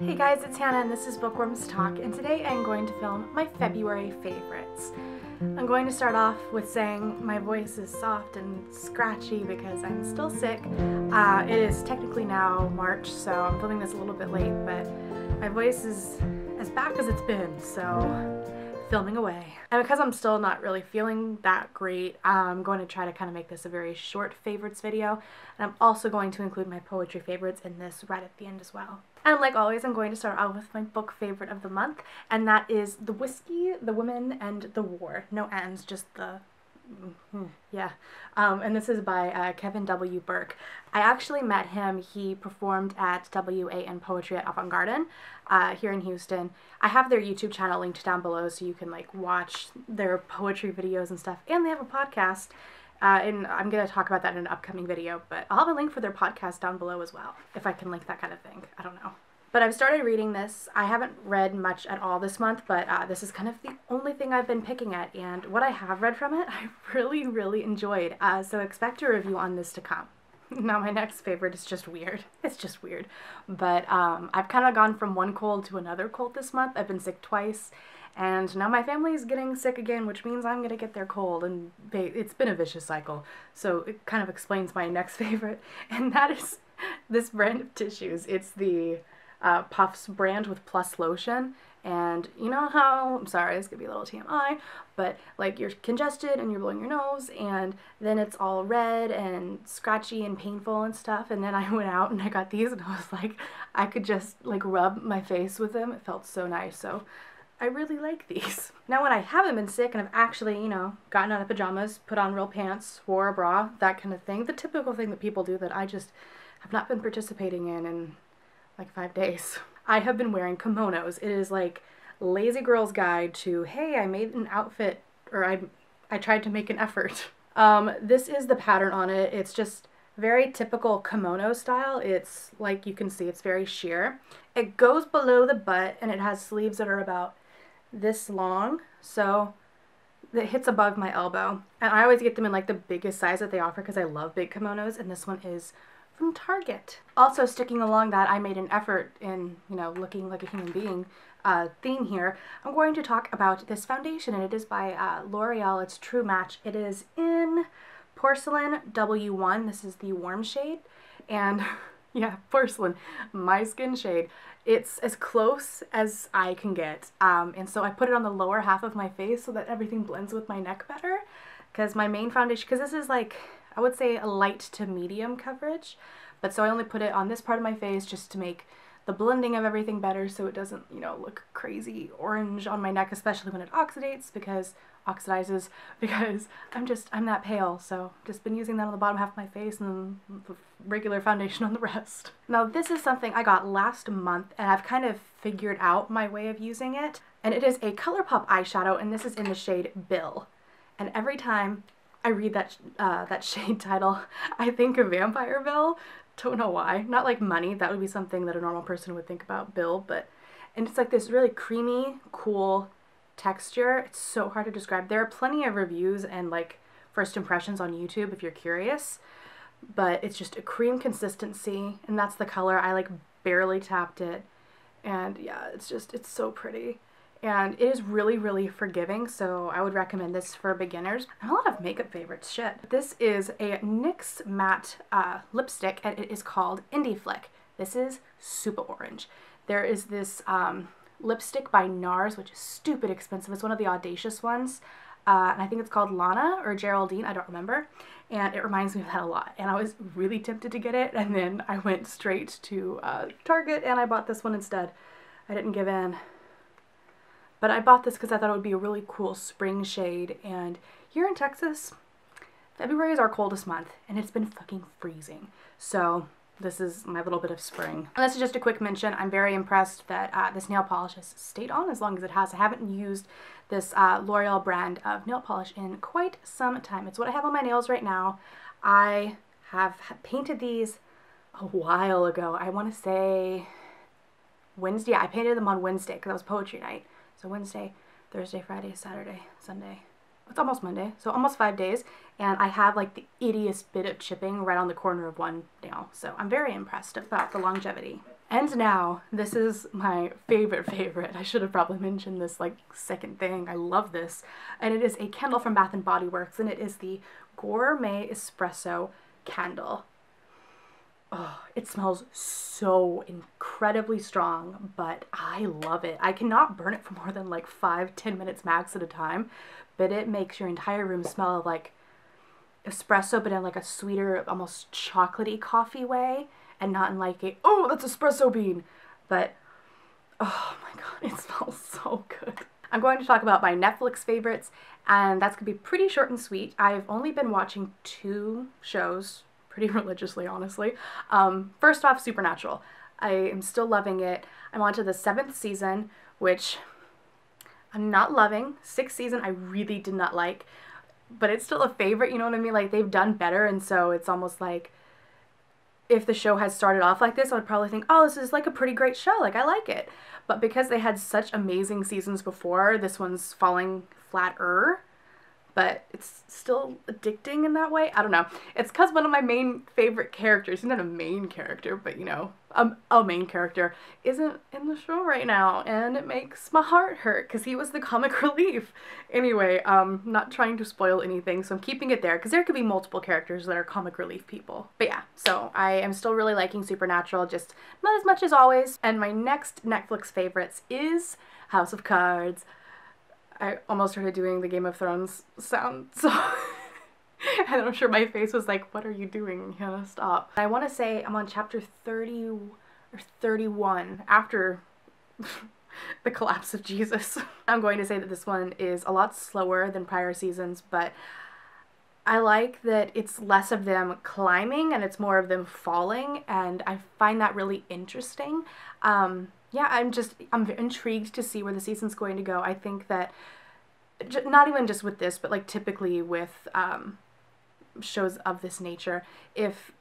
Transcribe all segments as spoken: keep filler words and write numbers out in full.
Hey guys, it's Hannah and this is Bookworms Talk, and today I'm going to film my February favorites. I'm going to start off with saying my voice is soft and scratchy because I'm still sick. Uh, it is technically now March, so I'm filming this a little bit late, but my voice is as back as it's been, so filming away. And because I'm still not really feeling that great, I'm going to try to kind of make this a very short favorites video, and I'm also going to include my poetry favorites in this right at the end as well. And like always, I'm going to start out with my book favorite of the month, and that is The Whiskey, The Women, and The War. No ends, just the... yeah. Um, and this is by uh, Kevin W Burke. I actually met him. He performed at W A N Poetry at Avant-Garden uh, here in Houston. I have their YouTube channel linked down below so you can like watch their poetry videos and stuff, and they have a podcast. Uh, and I'm going to talk about that in an upcoming video, but I'll have a link for their podcast down below as well, if I can link that kind of thing. I don't know. But I've started reading this. I haven't read much at all this month, but uh, this is kind of the only thing I've been picking at, and what I have read from it, I really, really enjoyed. Uh, so expect a review on this to come. Now my next favorite is just weird. It's just weird. But um, I've kind of gone from one cold to another cold this month. I've been sick twice. And now my family is getting sick again, which means I'm going to get their cold, and they, it's been a vicious cycle. So it kind of explains my next favorite, and that is this brand of tissues. It's the uh, Puffs brand with Plus Lotion, and you know how, I'm sorry, this could be a little T M I, but like you're congested and you're blowing your nose, and then it's all red and scratchy and painful and stuff, and then I went out and I got these, and I was like, I could just like rub my face with them. It felt so nice, so I really like these. Now when I haven't been sick and I've actually, you know, gotten out of pajamas, put on real pants, wore a bra, that kind of thing, the typical thing that people do that I just have not been participating in in like five days, I have been wearing kimonos. It is like lazy girl's guide to, hey, I made an outfit, or I, I tried to make an effort. Um, this is the pattern on it. It's just very typical kimono style. It's like you can see it's very sheer. It goes below the butt, and it has sleeves that are about this long, so it hits above my elbow, and I always get them in like the biggest size that they offer because I love big kimonos, and this one is from Target. Also sticking along that I made an effort in, you know, looking like a human being uh, theme here, I'm going to talk about this foundation, and it is by uh, L'Oreal. It's True Match. It is in Porcelain W one. This is the warm shade, and yeah, Porcelain, my skin shade. It's as close as I can get, um, and so I put it on the lower half of my face so that everything blends with my neck better, because my main foundation, because this is like, I would say a light to medium coverage, but so I only put it on this part of my face just to make the blending of everything better so it doesn't, you know, look crazy orange on my neck, especially when it oxidates, because oxidizes, because I'm just, I'm that pale, so just been using that on the bottom half of my face and then the regular foundation on the rest. Now this is something I got last month, and I've kind of figured out my way of using it, and it is a ColourPop eyeshadow, and this is in the shade Bill. And every time I read that, uh, that shade title, I think of Vampire Bill. Don't know why. Not like money, that would be something that a normal person would think about, Bill, but, and it's like this really creamy, cool texture. It's so hard to describe. There are plenty of reviews and like first impressions on YouTube if you're curious, but it's just a cream consistency, and that's the color. I like barely tapped it, and yeah, it's just, it's so pretty, and it is really, really forgiving, so I would recommend this for beginners. I have a lot of makeup favorites, shit. This is a NYX matte uh, lipstick, and it is called Indie Flick. This is super orange. There is this um, lipstick by NARS, which is stupid expensive. It's one of the audacious ones, uh, and I think it's called Lana or Geraldine, I don't remember, and it reminds me of that a lot, and I was really tempted to get it, and then I went straight to uh, Target and I bought this one instead. I didn't give in, but I bought this because I thought it would be a really cool spring shade, and here in Texas, February is our coldest month, and it's been fucking freezing, so this is my little bit of spring. And this is just a quick mention. I'm very impressed that uh, this nail polish has stayed on as long as it has. I haven't used this uh, L'Oreal brand of nail polish in quite some time. It's what I have on my nails right now. I have painted these a while ago. I want to say Wednesday. Yeah, I painted them on Wednesday because that was poetry night. So Wednesday, Thursday, Friday, Saturday, Sunday. It's almost Monday, so almost five days, and I have like the ittiest bit of chipping right on the corner of one nail, so I'm very impressed about the longevity. And now, this is my favorite favorite. I should have probably mentioned this like second thing. I love this. And it is a candle from Bath and Body Works, and it is the Gourmet Espresso Candle. Oh, it smells so incredibly strong, but I love it. I cannot burn it for more than like five, ten minutes max at a time, but it makes your entire room smell like espresso, but in like a sweeter, almost chocolatey coffee way, and not in like a, oh, that's espresso bean, but oh my god, it smells so good. I'm going to talk about my Netflix favorites, and that's going to be pretty short and sweet. I've only been watching two shows pretty religiously, honestly. Um, first off, Supernatural. I am still loving it. I'm on to the seventh season, which I'm not loving. Sixth season I really did not like, but it's still a favorite, you know what I mean? Like, they've done better, and so it's almost like if the show had started off like this, I would probably think, oh, this is like a pretty great show, like I like it. But because they had such amazing seasons before, this one's falling flatter, but it's still addicting in that way. I don't know. It's because one of my main favorite characters, he's not a main character, but you know, um, a main character, isn't in the show right now, and it makes my heart hurt because he was the comic relief. Anyway, um, not trying to spoil anything, so I'm keeping it there because there could be multiple characters that are comic relief people. But yeah, so I am still really liking Supernatural, just not as much as always. And my next Netflix favorites is House of Cards. I almost started doing the Game of Thrones sound, so and I'm sure my face was like, what are you doing? You gotta stop. I want to say I'm on chapter thirty or thirty-one after the collapse of Jesus. I'm going to say that this one is a lot slower than prior seasons, but I like that it's less of them climbing and it's more of them falling, and I find that really interesting. Um, Yeah, I'm just, I'm intrigued to see where the season's going to go. I think that, not even just with this, but like typically with um, shows of this nature, if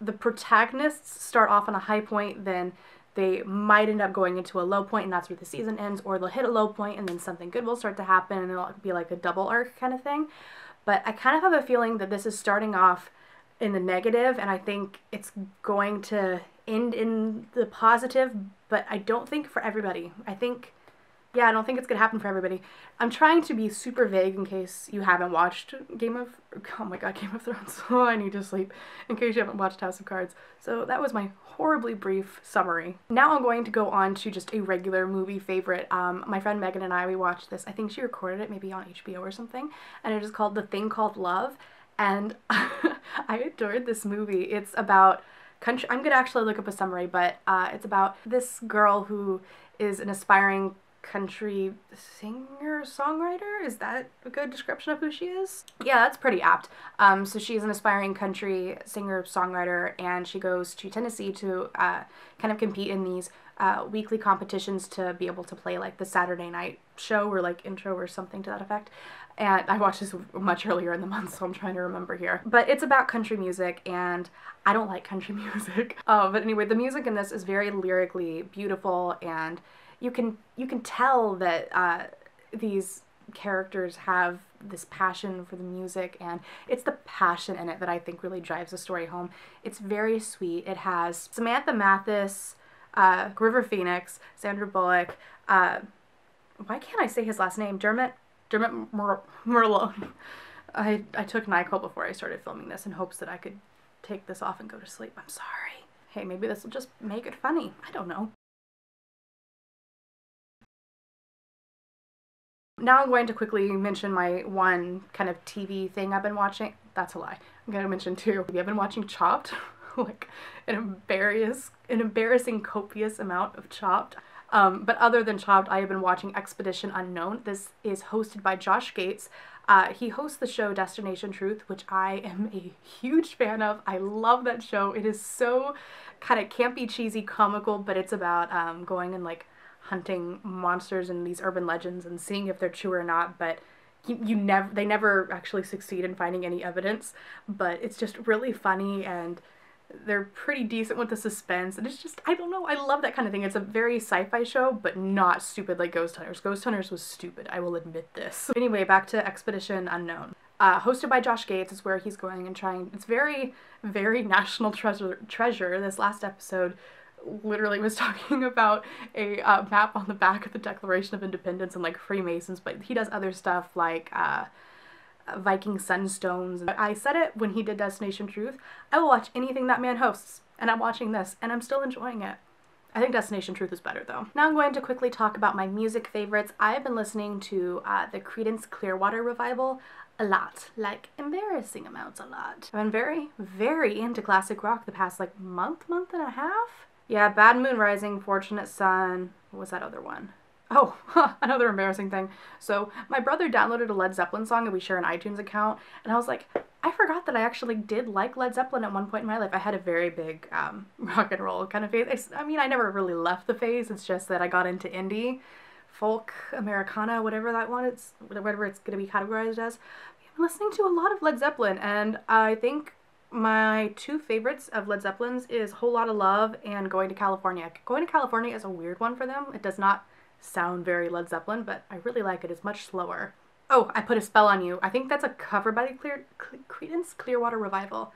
the protagonists start off on a high point, then they might end up going into a low point, and that's where the season ends, or they'll hit a low point and then something good will start to happen and it'll be like a double arc kind of thing. But I kind of have a feeling that this is starting off in the negative, and I think it's going to end in the positive, but I don't think for everybody. I think, yeah, I don't think it's gonna happen for everybody. I'm trying to be super vague in case you haven't watched Game of, oh my god, Game of Thrones. Oh, I need to sleep. In case you haven't watched House of Cards. So that was my horribly brief summary. Now I'm going to go on to just a regular movie favorite. Um, my friend Megan and I, we watched this. I think she recorded it maybe on H B O or something, and it is called The Thing Called Love, and I adored this movie. It's about country, I'm gonna actually look up a summary, but uh, it's about this girl who is an aspiring country singer-songwriter? Is that a good description of who she is? Yeah, that's pretty apt. Um, so she's an aspiring country singer-songwriter, and she goes to Tennessee to uh, kind of compete in these uh, weekly competitions to be able to play like the Saturday night show or like intro or something to that effect. And I watched this much earlier in the month, so I'm trying to remember here. But it's about country music, and I don't like country music. Uh, but anyway, the music in this is very lyrically beautiful, and you can you can tell that uh, these characters have this passion for the music, and it's the passion in it that I think really drives the story home. It's very sweet. It has Samantha Mathis, uh, River Phoenix, Sandra Bullock, uh, why can't I say his last name? Dermot? Dermot Mer Merlot. I, I took NyQuil before I started filming this in hopes that I could take this off and go to sleep. I'm sorry. Hey, maybe this will just make it funny. I don't know. Now I'm going to quickly mention my one kind of T V thing I've been watching. That's a lie. I'm going to mention two. I've been watching Chopped, like an, embarrass an embarrassing copious amount of Chopped. Um, but other than Chopped, I have been watching Expedition Unknown. This is hosted by Josh Gates. Uh, he hosts the show Destination Truth, which I am a huge fan of. I love that show. It is so kind of campy, cheesy, comical, but it's about um, going and like hunting monsters and these urban legends and seeing if they're true or not. But you, you never, they never actually succeed in finding any evidence. But it's just really funny, and they're pretty decent with the suspense, and it's just, I don't know, I love that kind of thing. It's a very sci-fi show, but not stupid like Ghost Hunters. Ghost Hunters was stupid, I will admit this. Anyway, back to Expedition Unknown. Uh, hosted by Josh Gates is where he's going and trying, it's very, very National Treasure, treasure. This last episode, literally was talking about a uh, map on the back of the Declaration of Independence and like Freemasons, but he does other stuff like uh, Viking sunstones. I said it when he did Destination Truth, I will watch anything that man hosts, and I'm watching this and I'm still enjoying it. I think Destination Truth is better though. Now I'm going to quickly talk about my music favorites. I've been listening to uh, the Creedence Clearwater Revival a lot, like embarrassing amounts a lot. I've been very, very into classic rock the past like month, month and a half. Yeah, Bad Moon Rising, Fortunate Son, what was that other one? Oh, huh, another embarrassing thing. So my brother downloaded a Led Zeppelin song and we share an iTunes account, and I was like, I forgot that I actually did like Led Zeppelin at one point in my life. I had a very big um, rock and roll kind of phase. It's, I mean, I never really left the phase, it's just that I got into indie, folk, Americana, whatever that one is, whatever it's going to be categorized as. I've been listening to a lot of Led Zeppelin, and I think my two favorites of Led Zeppelin's is Whole Lotta Love and Going to California. Going to California is a weird one for them. It does not sound very Led Zeppelin, but I really like it. It's much slower. Oh, I Put a Spell on You. I think that's a cover by the Clear, Cle Creedence Clearwater Revival.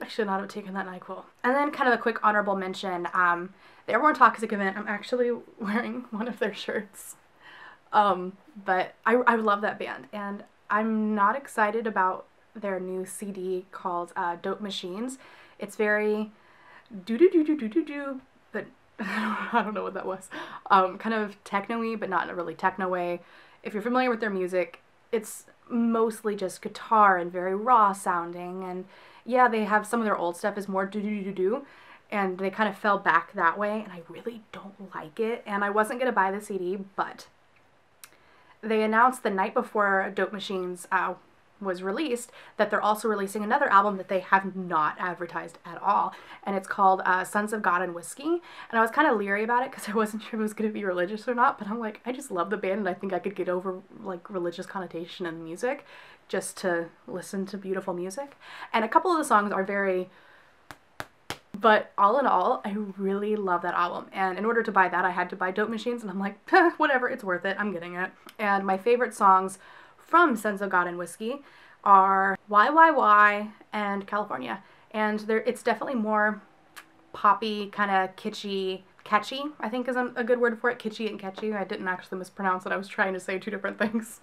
I should not have taken that NyQuil. And then kind of a quick honorable mention. Um, the One Toxic Event. I'm actually wearing one of their shirts. Um, but I, I love that band, and I'm not excited about their new C D called uh, Dope Machines. It's very do-do-do-do-do-do-do, but I don't know what that was. Um, kind of techno-y, but not in a really techno way. If you're familiar with their music, it's mostly just guitar and very raw sounding, and yeah, they have some of their old stuff is more do-do-do-do, and they kind of fell back that way, and I really don't like it, and I wasn't going to buy the C D, but they announced the night before Dope Machines uh, was released that they're also releasing another album that they have not advertised at all, and it's called uh, Sons of God and Whiskey, and I was kind of leery about it because I wasn't sure if it was going to be religious or not, but I'm like, I just love the band and I think I could get over like religious connotation in music just to listen to beautiful music, and a couple of the songs are very, but all in all, I really love that album, and in order to buy that I had to buy Dope Machines, and I'm like, whatever, it's worth it, I'm getting it. And my favorite songs from Sons of God and Whiskey are Why Why Why and California, and there it's definitely more poppy, kind of kitschy, catchy, I think is a good word for it, kitschy and catchy. I didn't actually mispronounce it, I was trying to say two different things.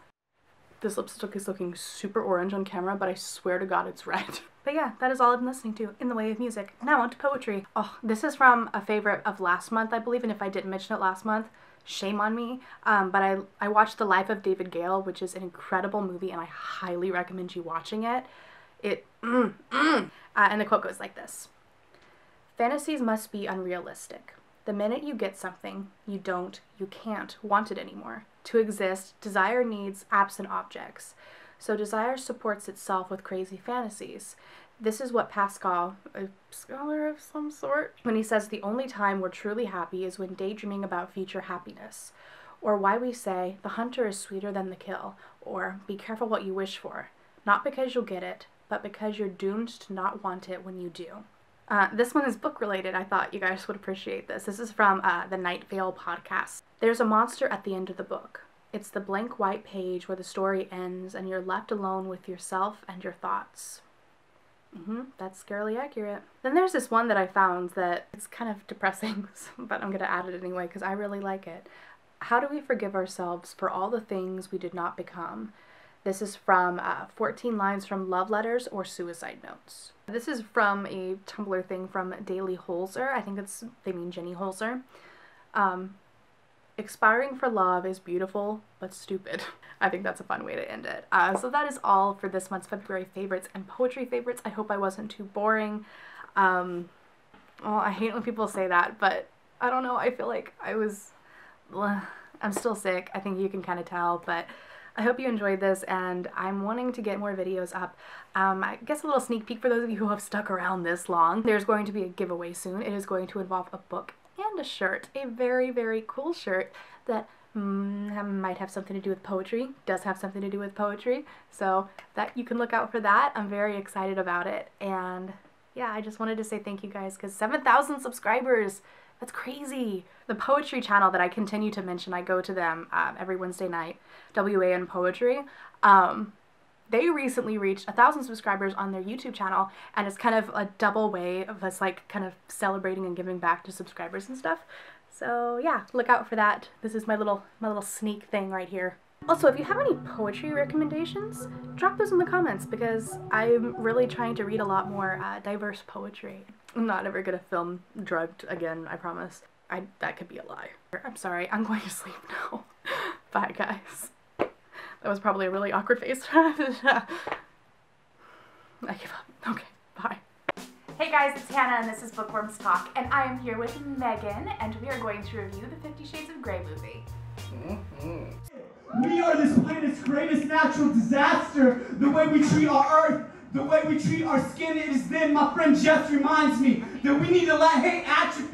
This lipstick is looking super orange on camera, but I swear to God it's red. But yeah, that is all I've been listening to in the way of music. Now on to poetry. Oh, this is from a favorite of last month, I believe, and if I didn't mention it last month, shame on me, um, but I, I watched The Life of David Gale, which is an incredible movie, and I highly recommend you watching it. It, mm, mm. Uh, and the quote goes like this. Fantasies must be unrealistic. The minute you get something, you don't, you can't want it anymore. To exist, desire needs absent objects. So desire supports itself with crazy fantasies. This is what Pascal, a scholar of some sort, when he says the only time we're truly happy is when daydreaming about future happiness, or why we say the hunter is sweeter than the kill, or be careful what you wish for, not because you'll get it, but because you're doomed to not want it when you do. Uh, this one is book related. I thought you guys would appreciate this. This is from uh, the Night Vale podcast. There's a monster at the end of the book. It's the blank white page where the story ends and you're left alone with yourself and your thoughts. Mm-hmm, that's scarily accurate. Then there's this one that I found that it's kind of depressing, but I'm gonna add it anyway because I really like it. How do we forgive ourselves for all the things we did not become? This is from uh, fourteen Lines from Love Letters or Suicide Notes. This is from a Tumblr thing from Daily Holzer. I think it's, they mean Jenny Holzer. Um, Expiring for love is beautiful, but stupid. I think that's a fun way to end it. Uh, so that is all for this month's February favorites and poetry favorites. I hope I wasn't too boring. Um, well, I hate when people say that, but I don't know. I feel like I was, bleh, I'm still sick. I think you can kind of tell, but I hope you enjoyed this, and I'm wanting to get more videos up. Um, I guess a little sneak peek for those of you who have stuck around this long. There's going to be a giveaway soon. It is going to involve a book and a shirt, a very, very cool shirt that mm, might have something to do with poetry, does have something to do with poetry, so that you can look out for that. I'm very excited about it, and yeah, I just wanted to say thank you guys, because seven thousand subscribers, that's crazy. The poetry channel that I continue to mention, I go to them um, every Wednesday night, W A N Poetry. Um, they recently reached a thousand subscribers on their YouTube channel, and it's kind of a double way of us like kind of celebrating and giving back to subscribers and stuff. So yeah, look out for that. This is my little my little sneak thing right here. Also, if you have any poetry recommendations, drop those in the comments, because I'm really trying to read a lot more uh, diverse poetry. I'm not ever gonna film drugged again, I promise. I, that could be a lie. I'm sorry, I'm going to sleep now. Bye, guys. That was probably a really awkward face. I give up. Okay, bye. Hey guys, it's Hannah and this is Bookworms Talk, and I am here with Megan, and we are going to review the Fifty Shades of Grey movie. Mm-hmm. We are this planet's greatest natural disaster. The way we treat our Earth, the way we treat our skin, it is then my friend Jeff reminds me that we need to let hate atrophy.